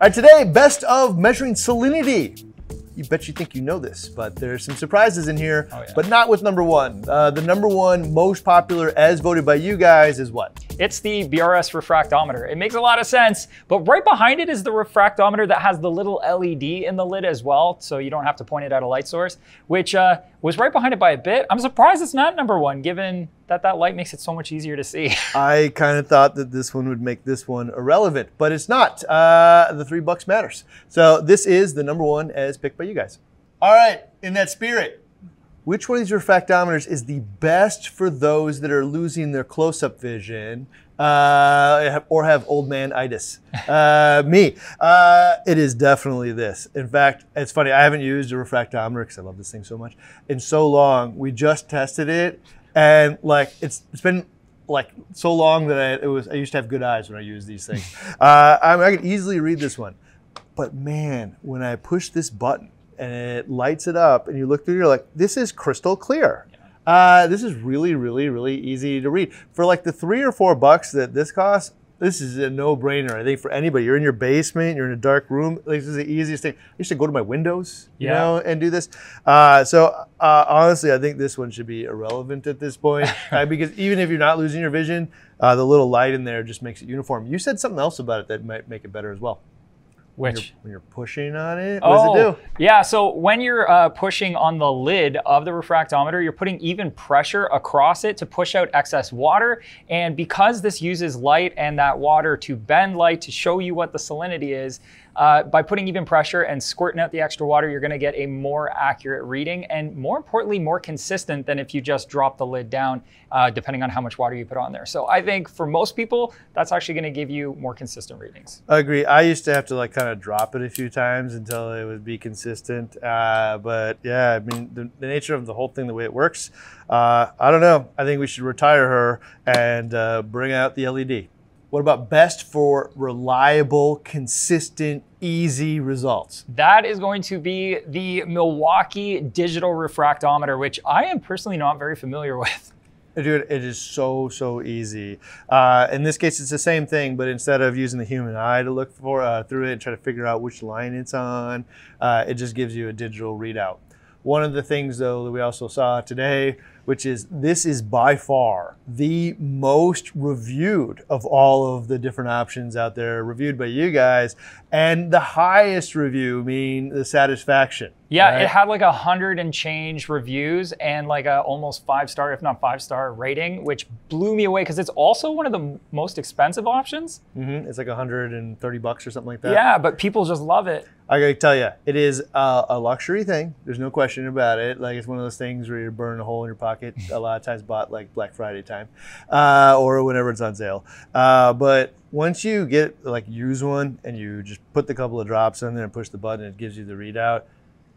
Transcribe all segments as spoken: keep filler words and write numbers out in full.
All right, today, best of measuring salinity. You bet you think you know this, but there's some surprises in here, oh, yeah. but not with number one. Uh, the number one most popular as voted by you guys is what? It's the B R S refractometer. It makes a lot of sense, but right behind it is the refractometer that has the little L E D in the lid as well, so you don't have to point it at a light source, which uh, was right behind it by a bit. I'm surprised it's not number one, given that that light makes it so much easier to see. I kind of thought that this one would make this one irrelevant, but it's not. Uh, the three bucks matters. So this is the number one as picked by you guys. All right, in that spirit, which one of these refractometers is the best for those that are losing their close-up vision uh, or have old man-itis? Uh, me. Uh, it is definitely this. In fact, it's funny. I haven't used a refractometer because I love this thing so much in so long. We just tested it, and like it's, it's been like so long that I, it was. I used to have good eyes when I used these things. uh, I mean, I could easily read this one, but man, when I push this button and it lights it up and you look through, you're like, this is crystal clear. Yeah. Uh, this is really, really, really easy to read. For like the three or four bucks that this costs, this is a no-brainer, I think, for anybody. You're in your basement, you're in a dark room, this is the easiest thing. I used to go to my windows, yeah. you know, and do this. Uh, so uh, honestly, I think this one should be irrelevant at this point uh, because even if you're not losing your vision, uh, the little light in there just makes it uniform. You said something else about it that might make it better as well. Which? When you're, when you're pushing on it, oh, what does it do? Yeah, so when you're uh, pushing on the lid of the refractometer, you're putting even pressure across it to push out excess water. And because this uses light and that water to bend light to show you what the salinity is, uh, by putting even pressure and squirting out the extra water, you're gonna get a more accurate reading and more importantly, more consistent than if you just drop the lid down, uh, depending on how much water you put on there. So I think for most people, that's actually gonna give you more consistent readings. I agree. I used to have to like kind of drop it a few times until it would be consistent. Uh, but yeah, I mean, the, the nature of the whole thing, the way it works, uh, I don't know. I think we should retire her and uh, bring out the L E D. What about best for reliable, consistent, easy results? That is going to be the Milwaukee digital refractometer, which I am personally not very familiar with. Dude, it is so, so easy. Uh, in this case, it's the same thing, but instead of using the human eye to look for uh, through it and try to figure out which line it's on, uh, it just gives you a digital readout. One of the things, though, that we also saw today, which is this is by far the most reviewed of all of the different options out there, reviewed by you guys, and the highest review, meaning the satisfaction. Yeah, right? It had like a hundred and change reviews and like a almost five star, if not five star rating, which blew me away because it's also one of the most expensive options. Mm-hmm. It's like a hundred and thirty bucks or something like that. Yeah, but people just love it. I gotta tell you, it is a, a luxury thing. There's no question about it. Like it's one of those things where you're burning a hole in your pocket. A lot of times bought like Black Friday time uh, or whenever it's on sale. Uh, but once you get like use one and you just put the couple of drops in there and push the button, it gives you the readout.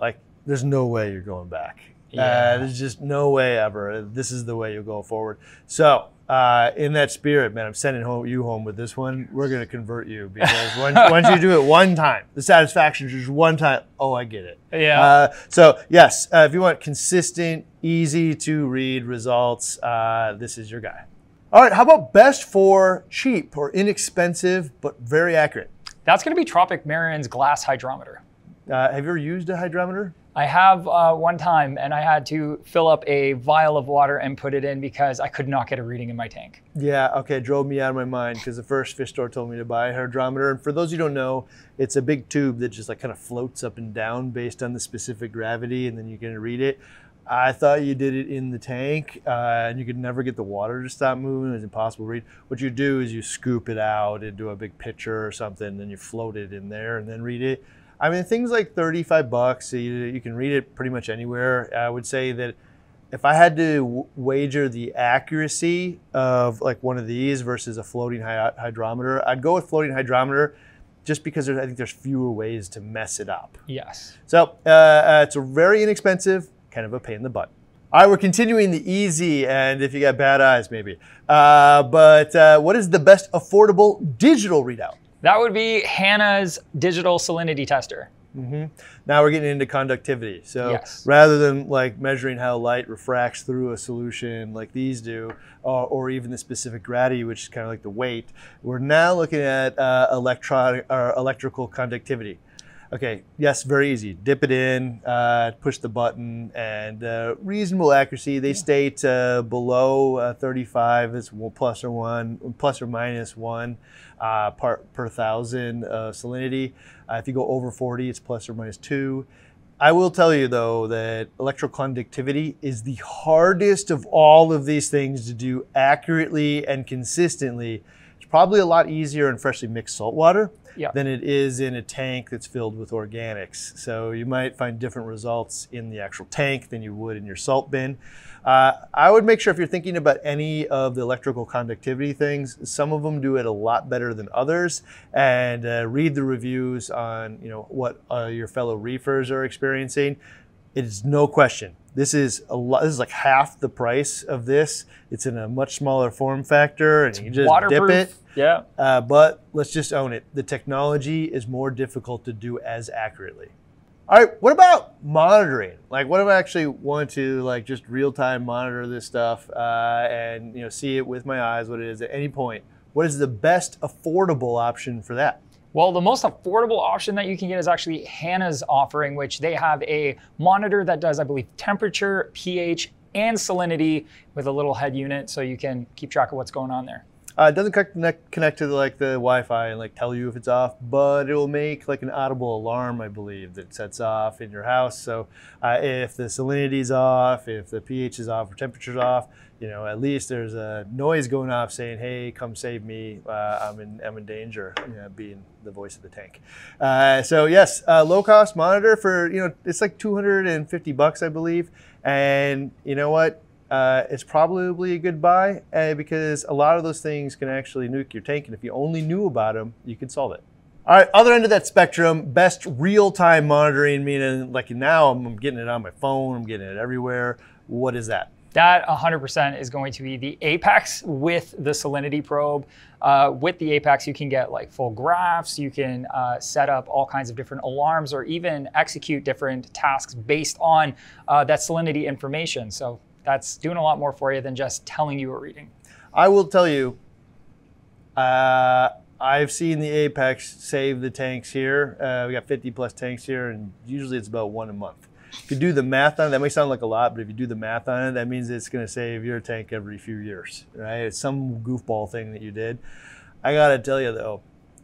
Like there's no way you're going back. Yeah. Uh, there's just no way ever. This is the way you'll go forward. So uh, in that spirit, man, I'm sending home, you home with this one. We're going to convert you because once, once you do it one time, the satisfaction is just one time. Oh, I get it. Yeah. Uh, so yes, uh, if you want consistent, easy to read results, uh, this is your guy. All right. How about best for cheap or inexpensive, but very accurate? That's going to be Tropic Marion's glass hydrometer. Uh, have you ever used a hydrometer? I have uh, one time, and I had to fill up a vial of water and put it in because I could not get a reading in my tank. Yeah, okay, it drove me out of my mind because the first fish store told me to buy a hydrometer. And for those who don't know, it's a big tube that just like kind of floats up and down based on the specific gravity, and then you can read it. I thought you did it in the tank uh, and you could never get the water to stop moving. It was impossible to read. What you do is you scoop it out into a big pitcher or something, and then you float it in there and then read it. I mean, things like thirty-five bucks, so you, you can read it pretty much anywhere. I would say that if I had to w wager the accuracy of like one of these versus a floating hy hydrometer, I'd go with floating hydrometer just because I think there's fewer ways to mess it up. Yes. So uh, uh, it's a very inexpensive, kind of a pain in the butt. All right, we're continuing the easy, and if you got bad eyes, maybe. Uh, but uh, what is the best affordable digital readout? That would be Hannah's digital salinity tester. Mm-hmm. Now we're getting into conductivity. So yes. rather than like measuring how light refracts through a solution like these do, or, or even the specific gravity, which is kind of like the weight, we're now looking at uh, electronic or electrical conductivity. Okay, yes, very easy. Dip it in, uh, push the button, and uh, reasonable accuracy. They yeah. state uh, below uh, thirty-five is plus or one, plus or minus one uh, part per thousand uh, salinity. Uh, if you go over forty, it's plus or minus two. I will tell you though that electroconductivity is the hardest of all of these things to do accurately and consistently. Probably a lot easier in freshly mixed salt water yeah. than it is in a tank that's filled with organics. So you might find different results in the actual tank than you would in your salt bin. Uh, I would make sure if you're thinking about any of the electrical conductivity things, some of them do it a lot better than others, and uh, read the reviews on you know what uh, your fellow reefers are experiencing. It is no question. This is a lot. This is like half the price of this. It's in a much smaller form factor, and you can just dip it. Yeah. Uh, but let's just own it. The technology is more difficult to do as accurately. All right. What about monitoring? Like, what if I actually want to like just real time monitor this stuff uh, and you know see it with my eyes what it is at any point? What is the best affordable option for that? Well, the most affordable option that you can get is actually Hannah's offering, which they have a monitor that does, I believe, temperature, pH, and salinity with a little head unit, so you can keep track of what's going on there. Uh, it doesn't connect, connect to like the Wi-Fi and like tell you if it's off, but it will make like an audible alarm, I believe, that sets off in your house. So uh, if the salinity is off, if the pH is off, or temperature's off, you know, at least there's a noise going off saying, "Hey, come save me! Uh, I'm in, I'm in danger." You know, being the voice of the tank. Uh, so yes, uh, low cost monitor for you know, it's like two hundred fifty bucks, I believe. And you know what? Uh, it's probably a good buy uh, because a lot of those things can actually nuke your tank, and if you only knew about them, you could solve it. All right, other end of that spectrum, best real-time monitoring, meaning like now I'm getting it on my phone, I'm getting it everywhere. What is that? That one hundred percent is going to be the Apex with the salinity probe. Uh, with the Apex, you can get like full graphs, you can uh, set up all kinds of different alarms or even execute different tasks based on uh, that salinity information. So that's doing a lot more for you than just telling you a reading. I will tell you, uh, I've seen the Apex save the tanks here. Uh, we got fifty plus tanks here, and usually it's about one a month. If you do the math on it, that may sound like a lot, but if you do the math on it, that means it's going to save your tank every few years, right? It's some goofball thing that you did. I got to tell you, though,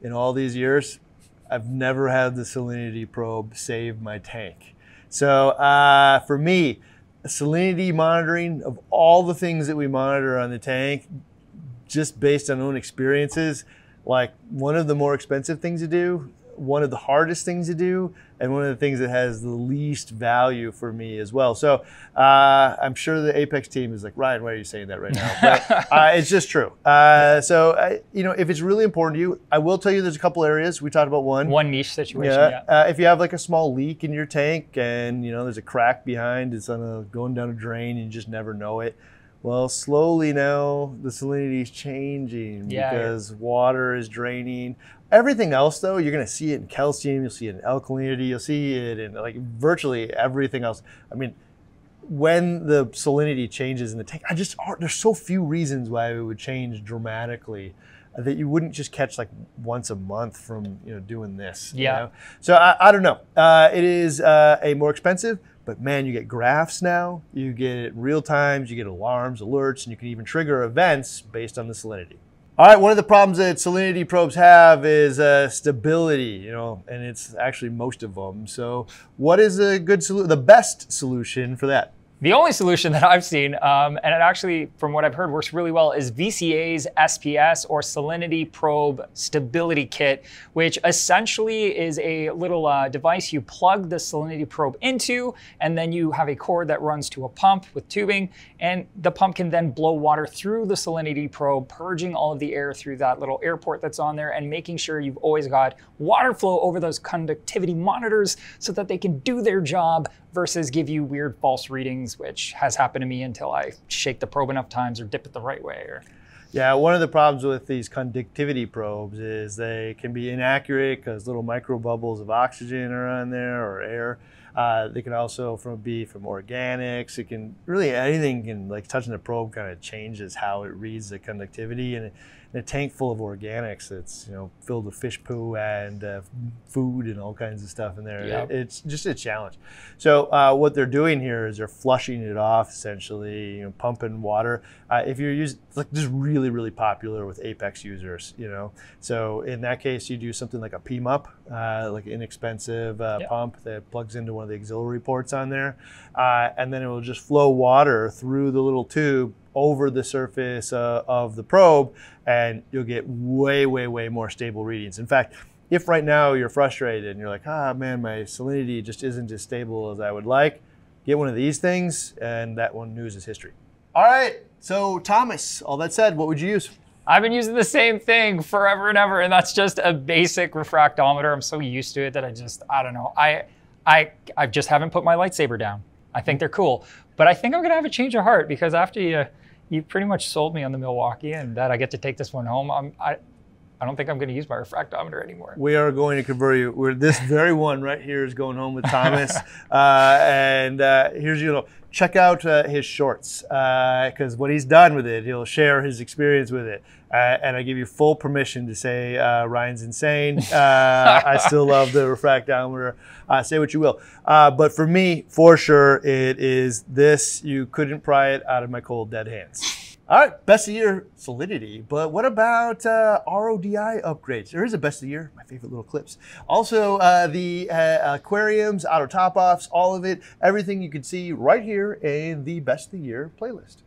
in all these years, I've never had the salinity probe save my tank. So uh, for me, salinity monitoring, of all the things that we monitor on the tank, just based on own experiences, like one of the more expensive things to do, one of the hardest things to do, and one of the things that has the least value for me as well. So uh, I'm sure the Apex team is like, Ryan, why are you saying that right now? But, uh, it's just true. Uh, so, I, you know, if it's really important to you, I will tell you there's a couple areas. We talked about one. One niche situation, yeah. yeah. Uh, if you have like a small leak in your tank and, you know, there's a crack behind, it's on a, going down a drain and you just never know it. Well, slowly now the salinity is changing yeah, because yeah. water is draining. Everything else, though, you're going to see it in calcium, you'll see it in alkalinity, you'll see it in like virtually everything else. I mean, when the salinity changes in the tank, I just aren't, there's so few reasons why it would change dramatically that you wouldn't just catch like once a month from you know doing this. Yeah. You know? So I, I don't know. Uh, it is uh, a more expensive. But man, you get graphs now, you get real times, you get alarms, alerts, and you can even trigger events based on the salinity. All right, one of the problems that salinity probes have is uh, stability, you know, and it's actually most of them. So what is a good solution, the best solution for that? The only solution that I've seen, um, and it actually, from what I've heard, works really well, is V C A's S P S, or Salinity Probe Stability Kit, which essentially is a little uh, device you plug the salinity probe into, and then you have a cord that runs to a pump with tubing, and the pump can then blow water through the salinity probe, purging all of the air through that little air port that's on there, and making sure you've always got water flow over those conductivity monitors so that they can do their job versus give you weird false readings, which has happened to me until I shake the probe enough times or dip it the right way. Or Yeah, one of the problems with these conductivity probes is they can be inaccurate because little micro bubbles of oxygen are on there or air. Uh, they can also from, be from organics. It can really, anything can, like touching the probe kind of changes how it reads the conductivity. And in a tank full of organics that's, you know, filled with fish poo and uh, food and all kinds of stuff in there, yep. it, it's just a challenge. So uh, what they're doing here is they're flushing it off, essentially, you know, pumping water. Uh, if you're using, like, this is really, really popular with Apex users, you know. So in that case, you do something like a P M U P, uh, like an inexpensive uh, yep. pump that plugs into one of the auxiliary ports on there, uh, and then it will just flow water through the little tube over the surface uh, of the probe, and you'll get way, way, way more stable readings. In fact, if right now you're frustrated and you're like, ah, man, my salinity just isn't as stable as I would like, get one of these things, and that one news is history. All right, so Thomas, all that said, what would you use? I've been using the same thing forever and ever, and that's just a basic refractometer. I'm so used to it that I just, I don't know. I. I, I just haven't put my lightsaber down. I think they're cool, but I think I'm gonna have a change of heart because after you, you pretty much sold me on the Milwaukee and that I get to take this one home. I'm, I, I don't think I'm gonna use my refractometer anymore. We are going to convert you. We're, this very one right here is going home with Thomas. uh, and uh, here's, you know, check out uh, his shorts because uh, what he's done with it, he'll share his experience with it. Uh, and I give you full permission to say uh, Ryan's insane. Uh, I still love the refractometer. Uh, say what you will. Uh, but for me, for sure, it is this. You couldn't pry it out of my cold, dead hands. All right, best of year salinity. But what about uh, R O D I upgrades? There is a best of year, my favorite little clips. Also, uh, the uh, aquariums, auto top-offs, all of it, everything you can see right here in the best of the year playlist.